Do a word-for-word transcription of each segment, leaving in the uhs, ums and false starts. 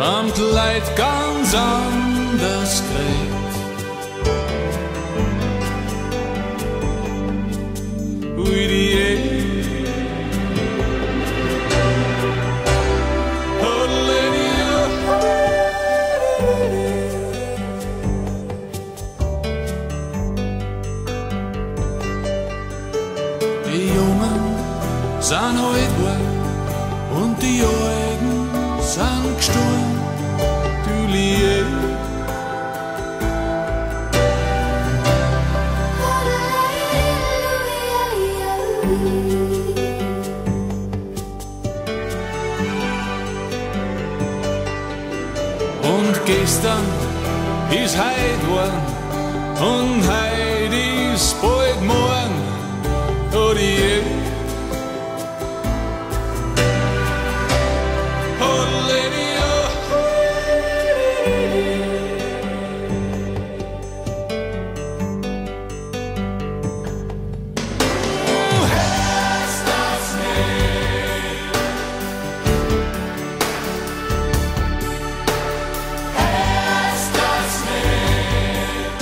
am Kleid ganz anders kriegt. Ui, die Ehe. Die Jungen sind heute weg und die Alten sind gestorben, du Lieb. Und gestern ist heute worden und heute ist bald morgen. Oh, die Ehe. Oh, Lady, oh, oh, heißt das nicht? Heißt das nicht?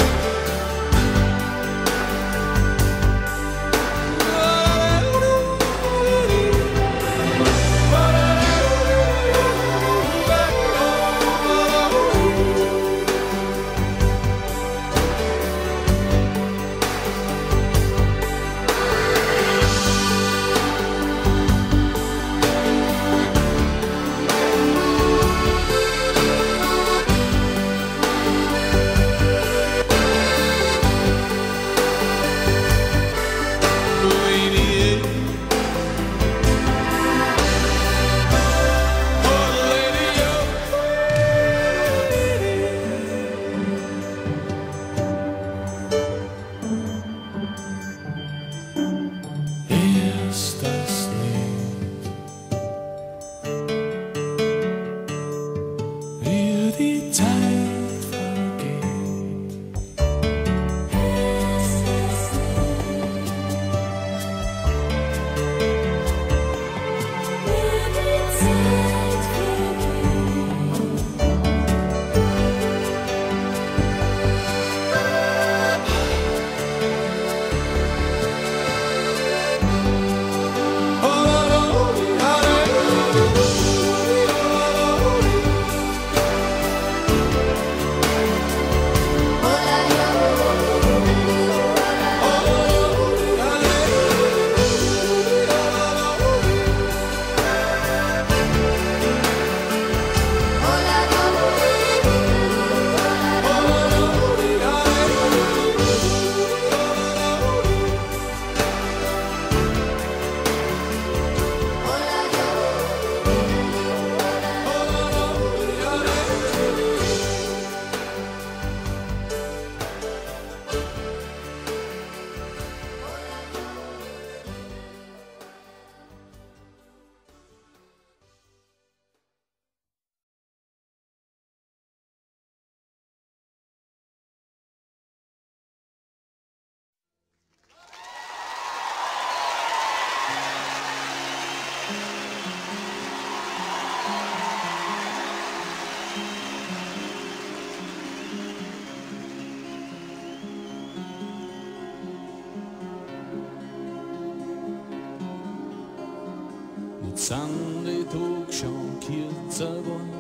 Sind die Tage schon kürzer geworden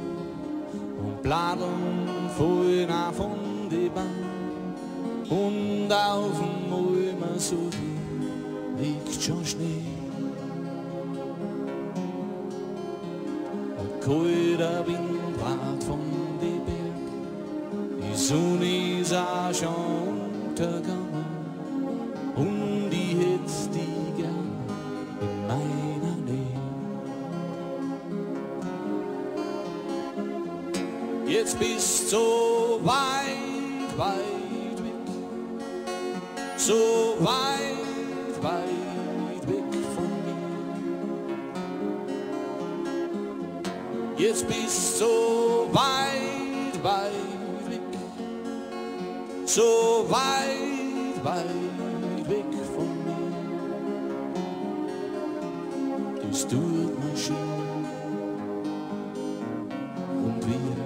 und Bladeln fallen auch von den Bäumen und auf dem Almersudel liegt schon Schnee. Ein kalter Wind weht von den Bergen, die Sonne ist auch schon untergegangen und ich hätt dich gern in meiner Nähe. Jetzt bist so weit, weit weg, so weit, weit weg von mir. Jetzt bist so weit, weit weg, so weit, weit weg von mir. Das tut mir schön und wir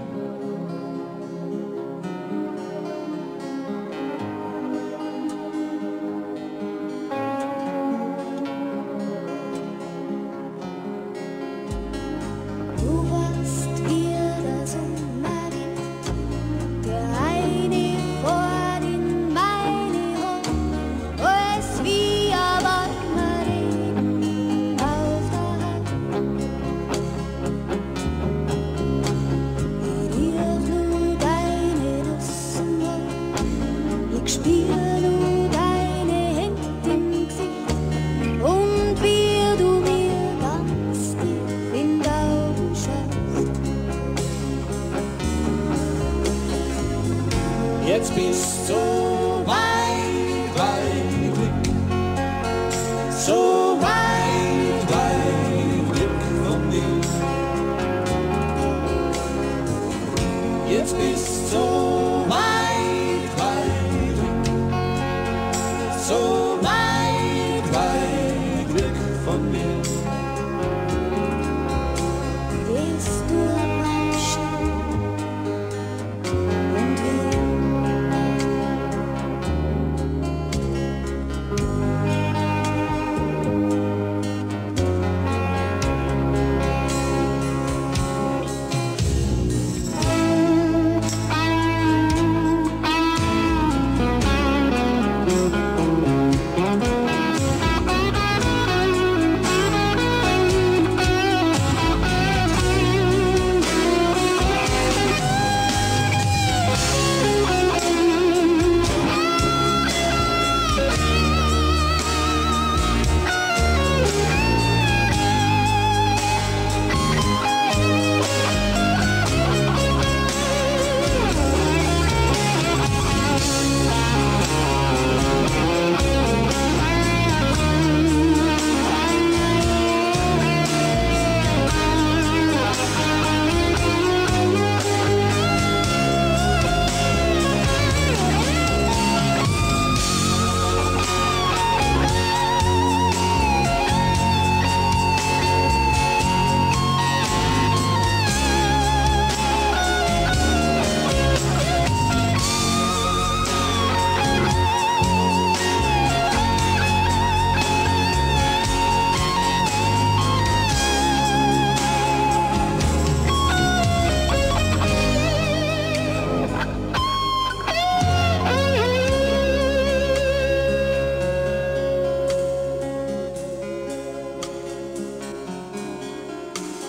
Jetzt bist du weit, weit weg, so weit, weit weg von mir. Jetzt bist du weit, weit weg, so weit, weit weg von mir. Bist du mein Stern?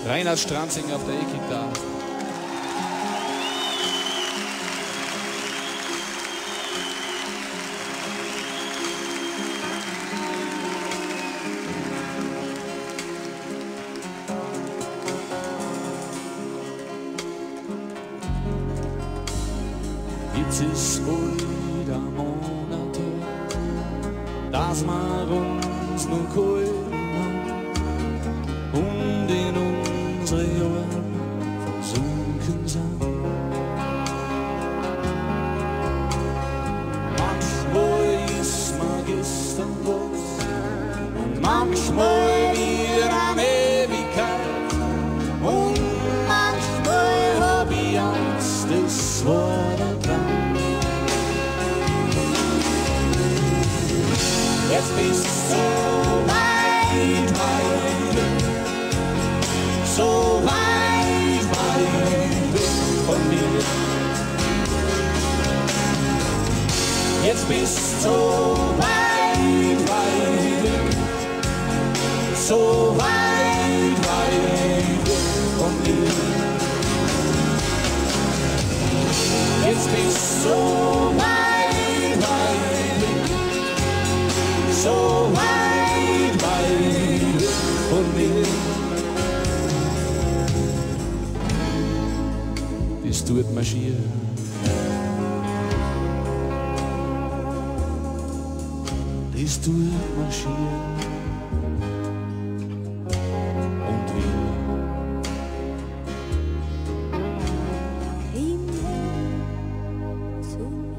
Reiner Stranzinger auf der E-Gitarre. Jetzt ist wieder Monate, dass wir uns nun gehalten haben und in uns unsere Ohren versunken sind. Manchmal ist man gestern was und manchmal wieder eine Ewigkeit und manchmal hab ich Angst, es war der Traum. Jetzt bist du so weit, weit weg, so weit, weit weg von mir. Jetzt bist du so weit, weit weg, so weit, weit weg von mir. Jetzt bist du so weit, weit weg, so weit, weit weg von mir. Es tut mir schier. Es tut mir schier. Und wir riechen zu mir.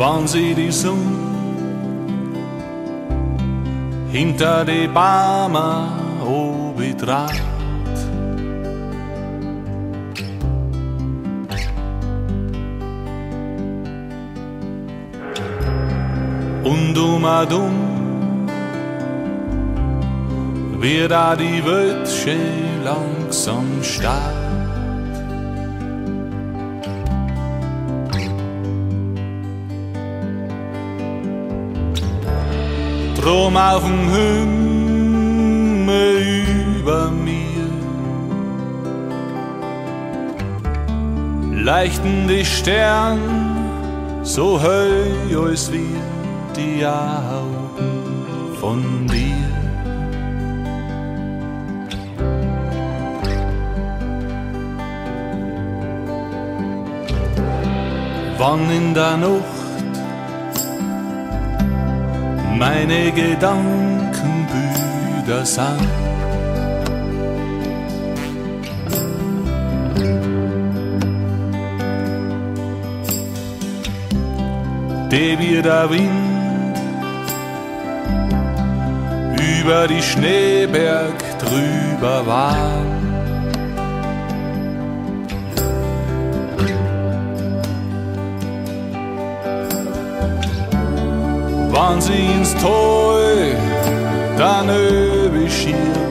Wann sie die Sonne hinter die Bäume obi draad. Undumadum, wie da die Welt schön langsam starrt. Drum auf dem Himmel über mir leuchten die Stern so hell als wir die Augen von dir. Wann in der Nacht meine Gedanken Büder sind, die wie der Wind über die Schneeberg drüber war. Wann sie ins Tal daneben schiebt,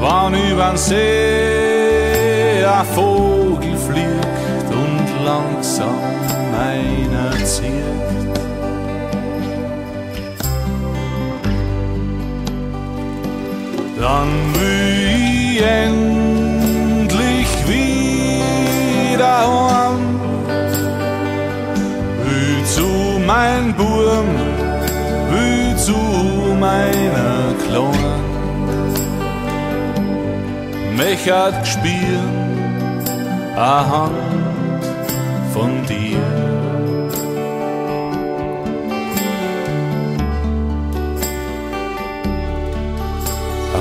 wann übern See ein Vogel fliegt und langsam einer zieht. Dann will ich endlich wieder heim, zu mein Burm, will zu meiner Klon. Mich hat spielen a Hand von dir.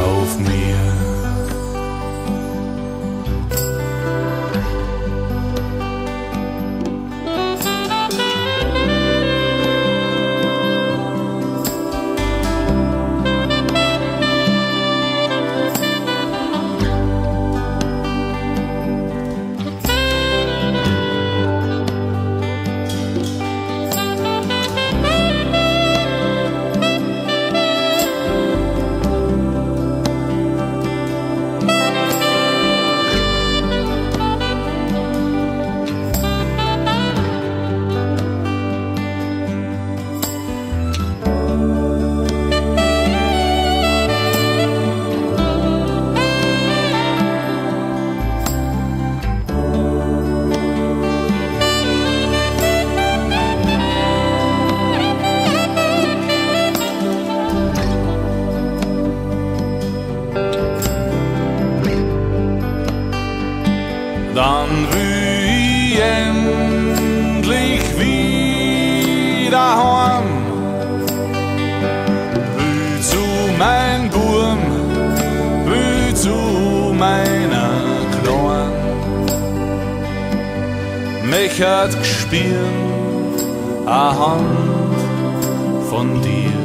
Auf mir. Dann will ich endlich wieder heim, will zu mein Burm, will zu meiner Klon. Mich hat gespielt a Hand von dir.